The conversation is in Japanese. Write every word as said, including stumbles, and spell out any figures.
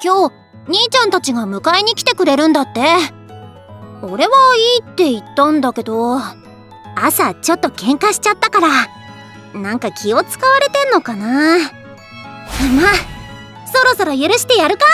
今日兄ちゃんたちが迎えに来てくれるんだって。俺はいいって言ったんだけど、朝ちょっと喧嘩しちゃったからなんか気を使われてんのかな。まあそろそろ許してやるか。